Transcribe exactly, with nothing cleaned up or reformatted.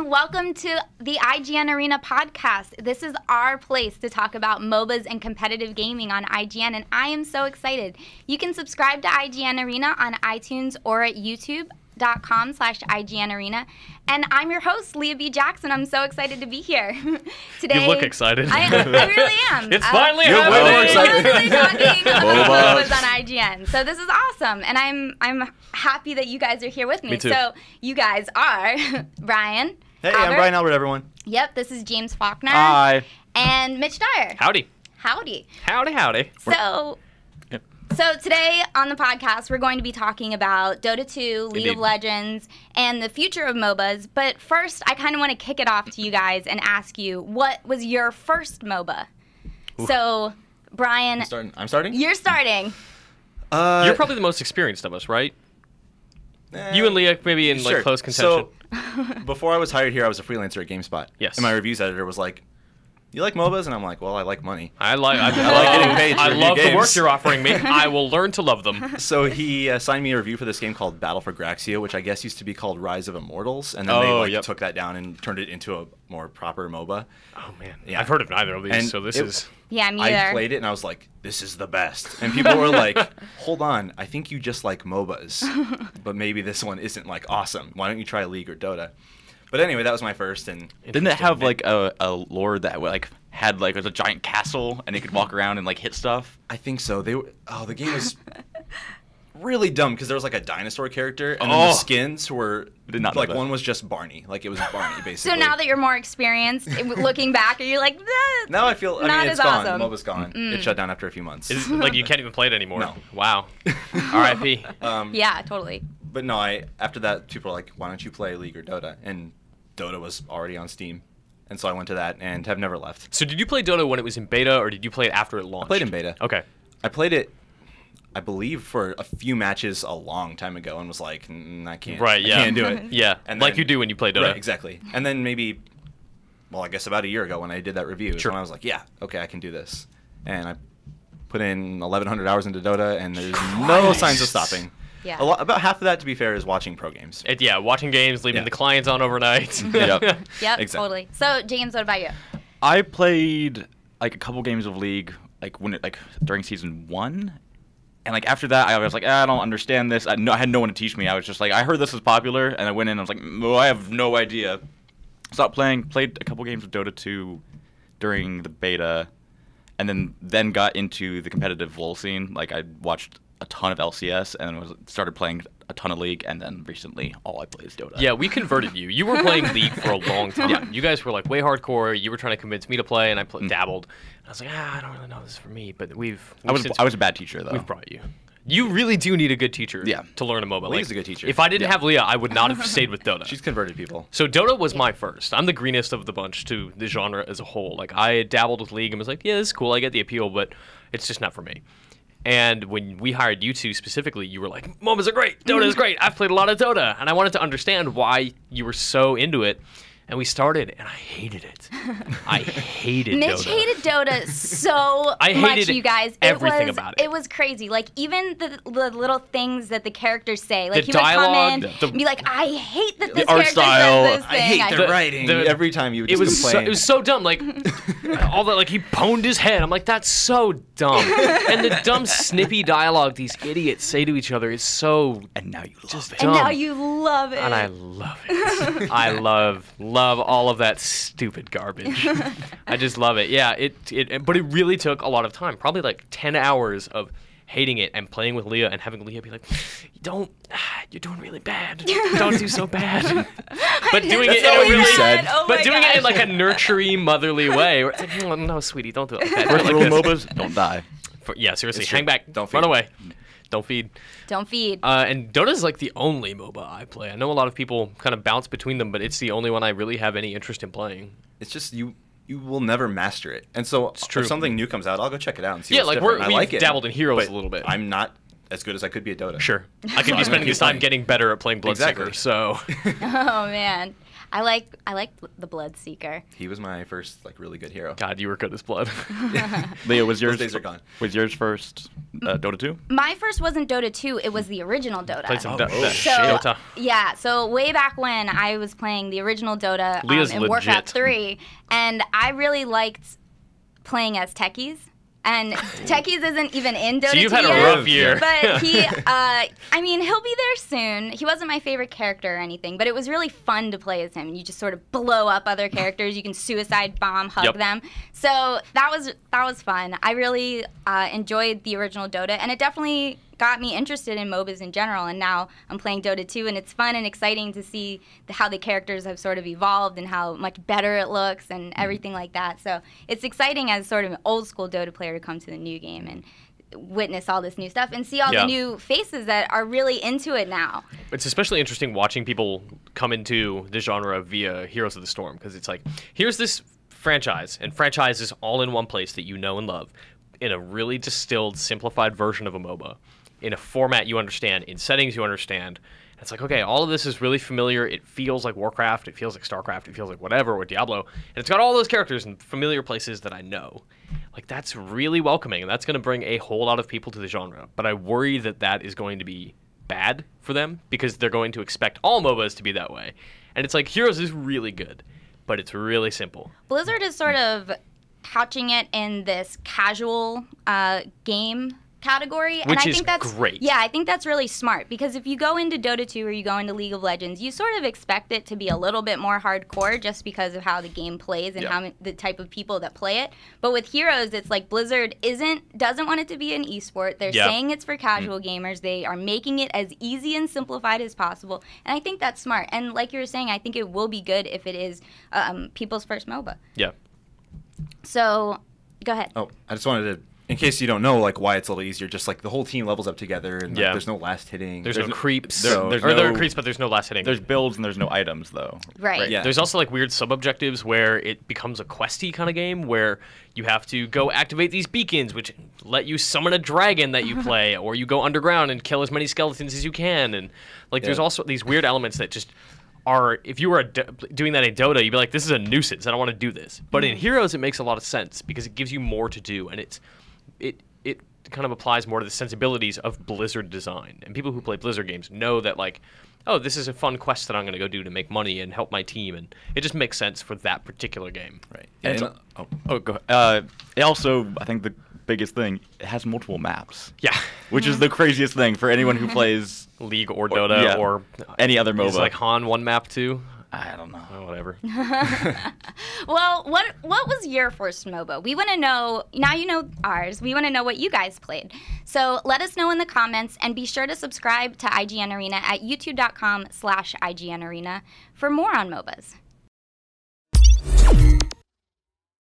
and welcome to the I G N Arena podcast. This is our place to talk about MOBAs and competitive gaming on I G N, and I am so excited. You can subscribe to I G N Arena on iTunes or at YouTube dot com slash I G N Arena. And I'm your host, Leah B. Jackson. I'm so excited to be here today. You look excited. I, I really am. It's I, finally you're happening. Well excited. We're really talking about MOBAs on I G N. So this is awesome. And I'm I'm happy that you guys are here with me. me too. So you guys are Brian. Hey, Albert. I'm Brian Albert, everyone. Yep, this is James Faulkner. Hi. And Mitch Dyer. Howdy. Howdy. Howdy, howdy. So... So today on the podcast, we're going to be talking about Dota two, League Indeed. of Legends, and the future of MOBAs. But first, I kind of want to kick it off to you guys and ask you, what was your first MOBA? Ooh. So, Brian... I'm starting. I'm starting? You're starting. Uh, you're probably the most experienced of us, right? Uh, you and Leah maybe in sure. like close contention. So, before I was hired here, I was a freelancer at GameSpot. Yes. And my reviews editor was like, "You like MOBAs?" And I'm like, "Well, I like money. I like I, I like getting paid. I love games. The work you're offering me. I will learn to love them." So he assigned me a review for this game called Battle for Graxia, which I guess used to be called Rise of Immortals, and then oh, they like yep. took that down and turned it into a more proper MOBA. Oh man, yeah. I've heard of neither of these. And so this it, is yeah, me either. I played it and I was like, "This is the best." And people were like, "Hold on, I think you just like MOBAs, but maybe this one isn't like awesome. Why don't you try League or Dota?" But anyway, that was my first, and didn't it have like a, a lord that like had like it was a giant castle and it could walk around and like hit stuff? I think so. They were, oh, the game was really dumb because there was like a dinosaur character, and oh. then the skins were did not like one was just Barney, like it was Barney basically. So now that you're more experienced, looking back, are you like that's now I feel I not mean, it's as gone. Awesome. MOBA's gone. Mm. It shut down after a few months. It's like you can't even play it anymore. No. Wow. R I P Um, yeah, totally. But no, I after that people were like, "Why don't you play League or Dota?" and Dota was already on Steam, and so I went to that and have never left. So did you play Dota when it was in beta, or did you play it after it launched? I played in beta. Okay. I played it, I believe, for a few matches a long time ago and was like, mm, I can't. Right, yeah. I can't do it. Yeah, and then, like you do when you play Dota. Right, exactly. And then maybe, well, I guess about a year ago when I did that review, sure. when I was like, yeah, okay, I can do this. And I put in eleven hundred hours into Dota, and there's Christ. no signs of stopping. Yeah. A lot, about half of that, to be fair, is watching pro games. It, yeah, watching games, leaving yeah. the clients on overnight. yep, yep exactly. totally. So, James, what about you? I played like a couple games of League, like when it, like during season one, and like after that, I was like, ah, I don't understand this. I, no, I had no one to teach me. I was just like, I heard this was popular, and I went in. And I was like, oh, I have no idea. Stopped playing. Played a couple games of Dota two during the beta, and then then got into the competitive LoL scene. Like I watched a ton of L C S, and was, started playing a ton of League, and then recently all I play is Dota. Yeah, we converted you. You were playing League for a long time. Yeah. You guys were like way hardcore. You were trying to convince me to play, and I pl- mm. dabbled. And I was like, ah, I don't really know this is for me, but we've... we've I, was, I was a bad teacher, though. We've brought you. You really do need a good teacher yeah. to learn a MOBA. Leah's like, a good teacher. If I didn't yeah. have Leah, I would not have stayed with Dota. She's converted people. So Dota was yeah. my first. I'm the greenest of the bunch to the genre as a whole. Like, I dabbled with League and was like, yeah, this is cool. I get the appeal, but it's just not for me. And when we hired you two specifically, you were like, MOBAs are great, Dota is great, I've played a lot of Dota, and I wanted to understand why you were so into it. And we started, and I hated it. I hated Dota. Mitch hated Dota so I hated much, you guys. It everything was, about it. It was crazy. Like, even the, the little things that the characters say. Like, the he dialogue, would come in the, and be like, I hate that this character style, says this thing. I hate their writing. The, Every time you would just it was complain. So, it was so dumb. Like, all that, like, he pwned his head. I'm like, that's so dumb. And the dumb, snippy dialogue these idiots say to each other is so And now you love just it. Dumb. And now you love it. And I love it. I love, love Love all of that stupid garbage. I just love it. Yeah, it, it. But it really took a lot of time. Probably like ten hours of hating it and playing with Leah and having Leah be like, "Don't, you're doing really bad. Don't do so bad." But doing it so in a really, said. Oh but doing gosh. it in like a nurturing, motherly way. Where it's like, oh, no, sweetie, don't do it like that. First rule of MOBAs: don't die. For, yeah, seriously, hang back. Don't run feed. away. Don't feed. Don't feed. Uh, and Dota's like the only MOBA I play. I know a lot of people kind of bounce between them, but it's the only one I really have any interest in playing. It's just you you will never master it. And so if something new comes out, I'll go check it out and see yeah, what's like different. We're, we've I like it. dabbled in Heroes a little bit. I'm not as good as I could be at Dota. Sure. I could so be spending this time getting better at playing Bloodseeker. Exactly. So. Oh, man. I like I like the Bloodseeker. He was my first like really good hero. God, you were good as Blood. Leah, was yours? Those days are gone. Was yours first uh, Dota two? My first wasn't Dota two. It was the original Dota. Played some oh, oh, so, Dota. Yeah. So way back when I was playing the original Dota um, in legit. Warcraft three, and I really liked playing as Techies. And Techies isn't even in Dota two. So you've had a rough year. But he, uh, I mean, he'll be there soon. He wasn't my favorite character or anything, but it was really fun to play as him. You just sort of blow up other characters. You can suicide bomb, hug yep. them. So that was that was fun. I really uh, enjoyed the original Dota, and it definitely got me interested in MOBAs in general. And now I'm playing Dota two, and it's fun and exciting to see the, how the characters have sort of evolved and how much better it looks and everything like that. So it's exciting as sort of an old school Dota player to come to the new game and witness all this new stuff and see all yeah. the new faces that are really into it now. It's especially interesting watching people come into the genre via Heroes of the Storm, because it's like, here's this franchise, and franchise is all in one place that you know and love in a really distilled, simplified version of a MOBA. In a format you understand, in settings you understand. It's like, okay, all of this is really familiar. It feels like Warcraft, it feels like Starcraft, it feels like whatever, or Diablo. And it's got all those characters in familiar places that I know. Like, that's really welcoming, and that's going to bring a whole lot of people to the genre. But I worry that that is going to be bad for them, because they're going to expect all MOBAs to be that way. And it's like, Heroes is really good, but it's really simple. Blizzard is sort of couching it in this casual uh, game category, Which and I is think that's great. Yeah, I think that's really smart, because if you go into Dota two or you go into League of Legends, you sort of expect it to be a little bit more hardcore just because of how the game plays and yeah. how the type of people that play it. But with Heroes, it's like Blizzard isn't doesn't want it to be an esport. They're yeah. saying it's for casual mm. gamers. They are making it as easy and simplified as possible, and I think that's smart. And like you were saying, I think it will be good if it is um, people's first MOBA. Yeah. So, go ahead. Oh, I just wanted to. In case you don't know, like, why it's a little easier, just like the whole team levels up together, and yeah. like, there's no last hitting. There's, there's no, no creeps. There, there's or no, there are creeps, but there's no last hitting. There's builds and there's no items, though. Right. right. Yeah. There's also like weird sub-objectives where it becomes a questy kind of game where you have to go activate these beacons, which let you summon a dragon that you play, or you go underground and kill as many skeletons as you can. And like, yeah. there's also these weird elements that just are, if you were a, doing that in Dota, you'd be like, this is a nuisance. I don't want to do this. But mm. in Heroes, it makes a lot of sense because it gives you more to do, and it's It it kind of applies more to the sensibilities of Blizzard design. And people who play Blizzard games know that, like, oh, this is a fun quest that I'm going to go do to make money and help my team. And it just makes sense for that particular game. Right. Yeah, and and oh, oh, go ahead. Uh, it also, I think the biggest thing, it has multiple maps. Yeah. Which is the craziest thing for anyone who plays League or Dota or, yeah, or uh, any other MOBA. Is like Han one map too? I don't know. Oh, whatever. Well, what what was your first MOBA? We want to know, now you know ours, we want to know what you guys played. So let us know in the comments, and be sure to subscribe to I G N Arena at youtube dot com slash I G N Arena for more on MOBAs.